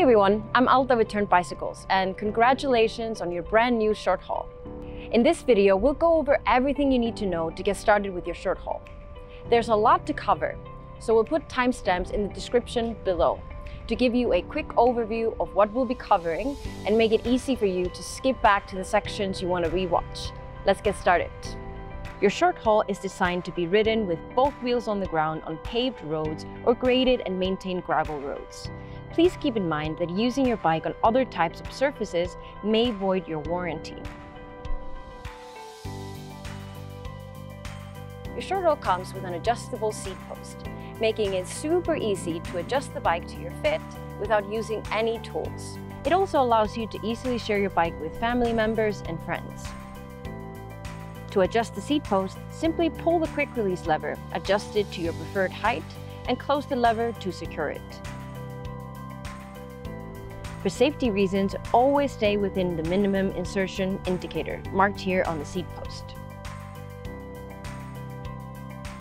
Hey everyone, I'm Alda with Tern Bicycles, and congratulations on your brand new short haul. In this video, we'll go over everything you need to know to get started with your short haul. There's a lot to cover, so we'll put timestamps in the description below to give you a quick overview of what we'll be covering and make it easy for you to skip back to the sections you want to rewatch. Let's get started. Your short haul is designed to be ridden with both wheels on the ground on paved roads or graded and maintained gravel roads. Please keep in mind that using your bike on other types of surfaces may void your warranty. Your short haul comes with an adjustable seat post, making it super easy to adjust the bike to your fit without using any tools. It also allows you to easily share your bike with family members and friends. To adjust the seat post, simply pull the quick release lever, adjust it to your preferred height, and close the lever to secure it. For safety reasons, always stay within the minimum insertion indicator marked here on the seat post.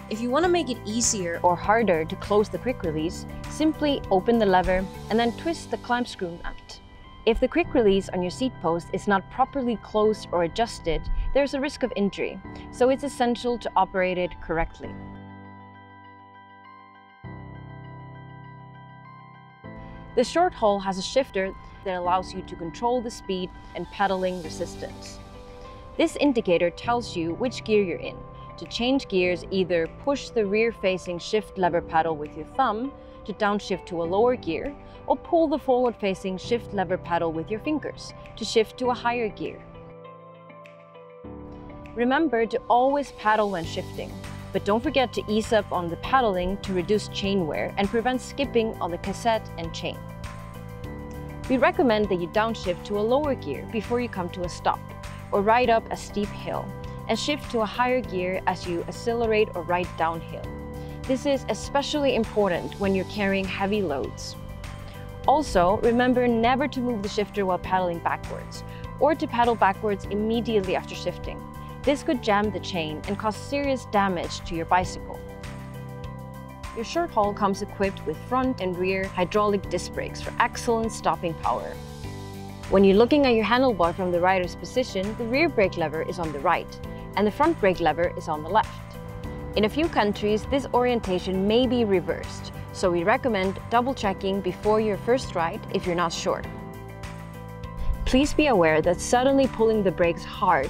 If you want to make it easier or harder to close the quick release, simply open the lever and then twist the clamp screw nut. If the quick release on your seat post is not properly closed or adjusted, there's a risk of injury, so it's essential to operate it correctly. The short haul has a shifter that allows you to control the speed and pedaling resistance. This indicator tells you which gear you're in. To change gears, either push the rear-facing shift lever paddle with your thumb to downshift to a lower gear, or pull the forward-facing shift lever paddle with your fingers to shift to a higher gear. Remember to always paddle when shifting, but don't forget to ease up on the paddling to reduce chain wear and prevent skipping on the cassette and chain. We recommend that you downshift to a lower gear before you come to a stop, or ride up a steep hill, and shift to a higher gear as you accelerate or ride downhill. This is especially important when you're carrying heavy loads. Also, remember never to move the shifter while paddling backwards, or to paddle backwards immediately after shifting. This could jam the chain and cause serious damage to your bicycle. Your short haul comes equipped with front and rear hydraulic disc brakes for excellent stopping power. When you're looking at your handlebar from the rider's position, the rear brake lever is on the right, and the front brake lever is on the left. In a few countries, this orientation may be reversed, so we recommend double-checking before your first ride if you're not sure. Please be aware that suddenly pulling the brakes hard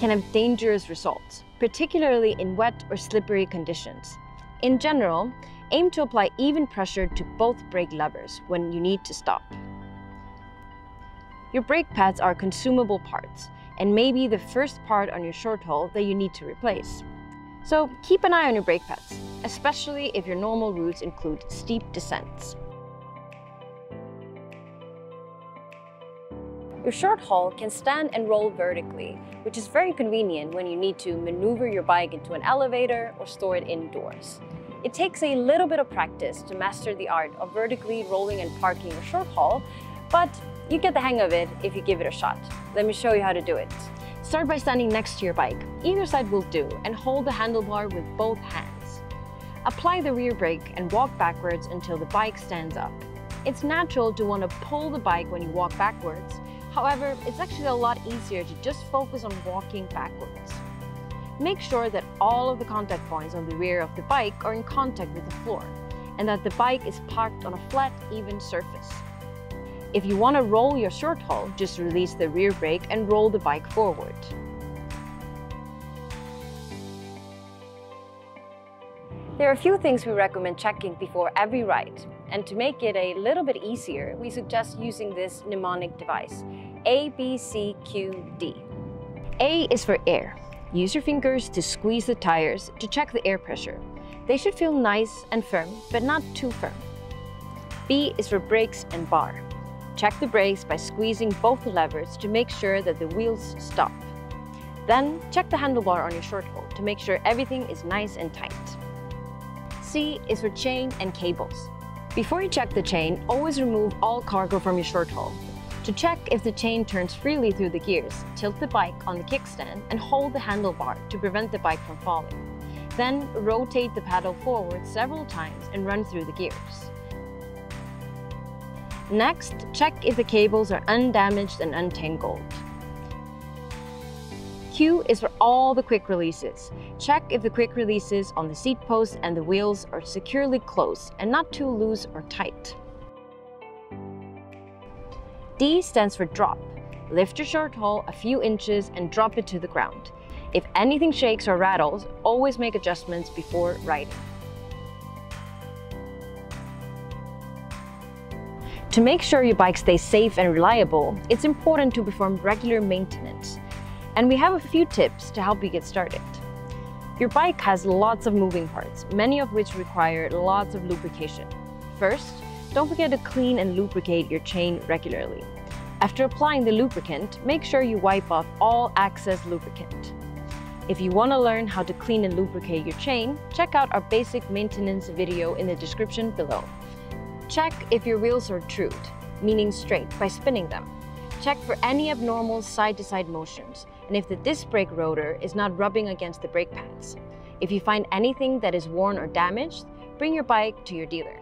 can have dangerous results, particularly in wet or slippery conditions. In general, aim to apply even pressure to both brake levers when you need to stop. Your brake pads are consumable parts, and may be the first part on your short haul that you need to replace. So keep an eye on your brake pads, especially if your normal routes include steep descents. Your short haul can stand and roll vertically, which is very convenient when you need to maneuver your bike into an elevator or store it indoors. It takes a little bit of practice to master the art of vertically rolling and parking your short haul, but you get the hang of it if you give it a shot. Let me show you how to do it. Start by standing next to your bike. Either side will do, and hold the handlebar with both hands. Apply the rear brake and walk backwards until the bike stands up. It's natural to want to pull the bike when you walk backwards. However, it's actually a lot easier to just focus on walking backwards. Make sure that all of the contact points on the rear of the bike are in contact with the floor, and that the bike is parked on a flat, even surface. If you want to roll your short haul, just release the rear brake and roll the bike forward. There are a few things we recommend checking before every ride, and to make it a little bit easier, we suggest using this mnemonic device, A, B, C, Q, D. A is for air. Use your fingers to squeeze the tires to check the air pressure. They should feel nice and firm, but not too firm. B is for brakes and bar. Check the brakes by squeezing both the levers to make sure that the wheels stop. Then check the handlebar on your short haul to make sure everything is nice and tight. C is for chain and cables. Before you check the chain, always remove all cargo from your short haul. To check if the chain turns freely through the gears, tilt the bike on the kickstand and hold the handlebar to prevent the bike from falling. Then rotate the paddle forward several times and run through the gears. Next, check if the cables are undamaged and untangled. Q is for all the quick releases. Check if the quick releases on the seat post and the wheels are securely closed and not too loose or tight. D stands for drop. Lift your short haul a few inches and drop it to the ground. If anything shakes or rattles, always make adjustments before riding. To make sure your bike stays safe and reliable, it's important to perform regular maintenance. And we have a few tips to help you get started. Your bike has lots of moving parts, many of which require lots of lubrication. First, don't forget to clean and lubricate your chain regularly. After applying the lubricant, make sure you wipe off all excess lubricant. If you want to learn how to clean and lubricate your chain, check out our basic maintenance video in the description below. Check if your wheels are trued, meaning straight, by spinning them. Check for any abnormal side-to-side motions, and if the disc brake rotor is not rubbing against the brake pads. If you find anything that is worn or damaged, bring your bike to your dealer.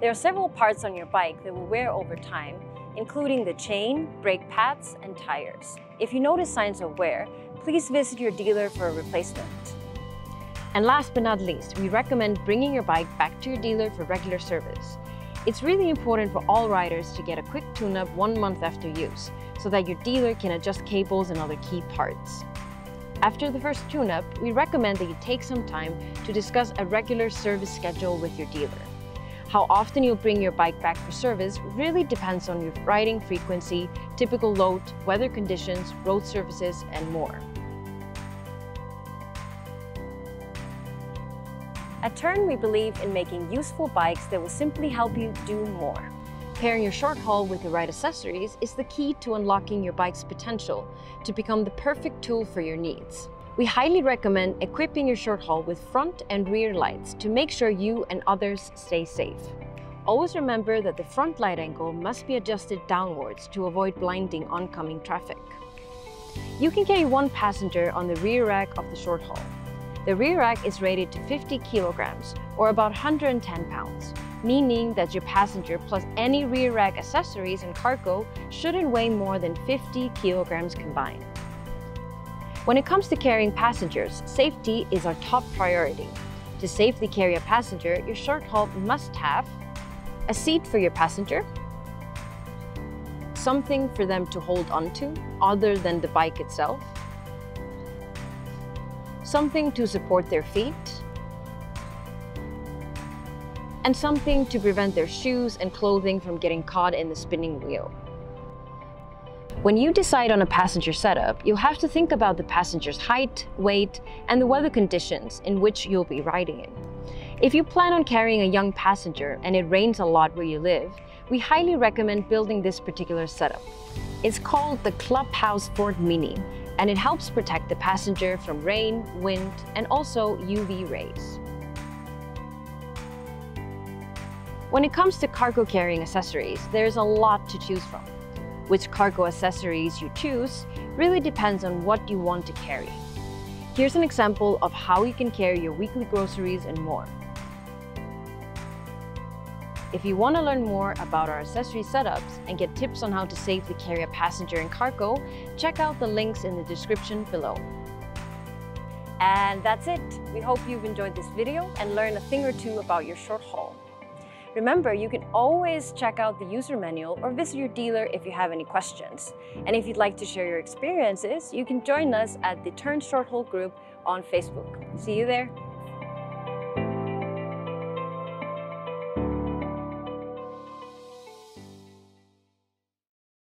There are several parts on your bike that will wear over time, including the chain, brake pads, and tires. If you notice signs of wear, please visit your dealer for a replacement. And last but not least, we recommend bringing your bike back to your dealer for regular service. It's really important for all riders to get a quick tune-up 1 month after use, so that your dealer can adjust cables and other key parts. After the first tune-up, we recommend that you take some time to discuss a regular service schedule with your dealer. How often you'll bring your bike back for service really depends on your riding frequency, typical load, weather conditions, road surfaces, and more. At Tern, we believe in making useful bikes that will simply help you do more. Pairing your short haul with the right accessories is the key to unlocking your bike's potential to become the perfect tool for your needs. We highly recommend equipping your short haul with front and rear lights to make sure you and others stay safe. Always remember that the front light angle must be adjusted downwards to avoid blinding oncoming traffic. You can carry one passenger on the rear rack of the short haul. The rear rack is rated to 50 kilograms, or about 110 pounds, meaning that your passenger plus any rear rack accessories and cargo shouldn't weigh more than 50 kilograms combined. When it comes to carrying passengers, safety is our top priority. To safely carry a passenger, your short haul must have a seat for your passenger, something for them to hold onto other than the bike itself, something to support their feet, and something to prevent their shoes and clothing from getting caught in the spinning wheel. When you decide on a passenger setup, you'll have to think about the passenger's height, weight, and the weather conditions in which you'll be riding in. If you plan on carrying a young passenger and it rains a lot where you live, we highly recommend building this particular setup. It's called the Clubhouse Board Mini, and it helps protect the passenger from rain, wind, and also UV rays. When it comes to cargo carrying accessories, there's a lot to choose from. Which cargo accessories you choose really depends on what you want to carry. Here's an example of how you can carry your weekly groceries and more. If you want to learn more about our accessory setups and get tips on how to safely carry a passenger and cargo, check out the links in the description below. And that's it. We hope you've enjoyed this video and learned a thing or two about your short haul. Remember, you can always check out the user manual or visit your dealer if you have any questions. And if you'd like to share your experiences, you can join us at the Tern Short Haul group on Facebook. See you there.